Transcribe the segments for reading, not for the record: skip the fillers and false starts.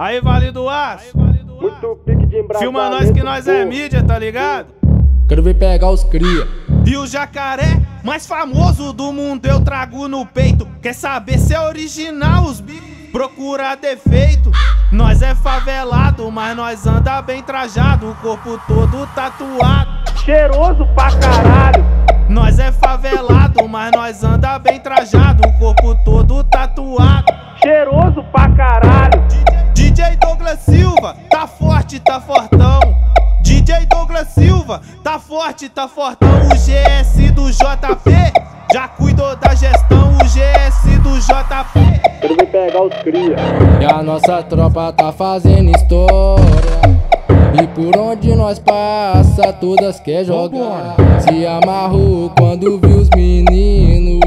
Aí, Vale do Aço, filma nós que nós é mídia, tá ligado? Quero ver pegar os cria. E o jacaré mais famoso do mundo eu trago no peito. Quer saber se é original os bichos? Procura defeito. Nós é favelado, mas nós anda bem trajado. O corpo todo tatuado, cheiroso pra caralho. Nós é favelado, mas nós anda bem trajado. O corpo todo tatuado, cheiroso pra caralho. DJ Douglas Silva, tá forte, tá fortão. DJ Douglas Silva, tá forte, tá fortão. O GS do JP já cuidou da gestão. O GS do JP, eu vou pegar os cria. E a nossa tropa tá fazendo história, e por onde nós passa todas quer jogar. Se amarrou quando viu os meninos,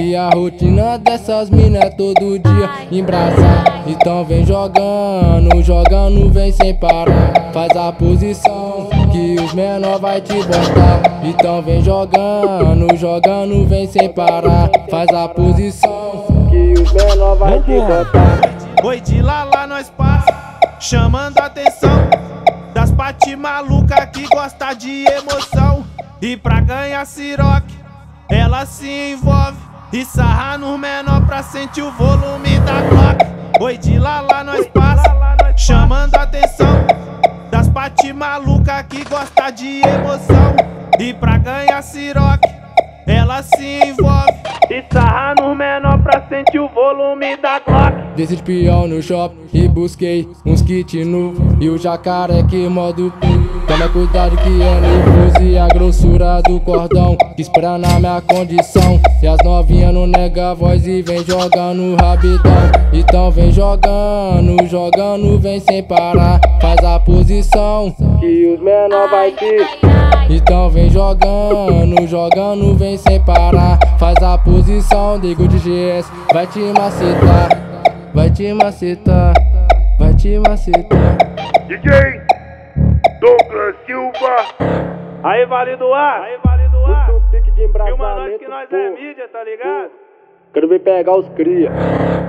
e a rotina dessas minas é todo dia embrasar. Então vem jogando, jogando vem sem parar. Faz a posição que os menor vai te botar. Então vem jogando, jogando vem sem parar. Faz a posição que os menor vai te botar. Oi de lá lá nós passa, chamando a atenção das pati maluca que gosta de emoção. E pra ganhar Ciroc, ela se envolve e sarra no menor pra sentir o volume da Glock. Oi de lá lá nós passa, chamando a atenção das pati maluca que gosta de emoção. E pra ganhar Ciroc, ela se envolve e sarra no menor pra sentir o volume da Glock. Desci de peão no shopping e busquei uns kit nu. E o jacaré que modo toma cuidado que é nervoso, e a grossura do cordão que espera na minha condição. E as novinhas não nega a voz e vem jogando rabidão. Então vem jogando, jogando vem sem parar. Faz a posição que os menor vai te. Então vem jogando, jogando vem sem parar. Faz a posição, digo de GS vai te macetar. Vai te macetar, vai te macetar. DJ Douglas Silva. Aí, Vale do Aço, filma nós que nós é mídia, tá ligado? Quero ver pegar os cria.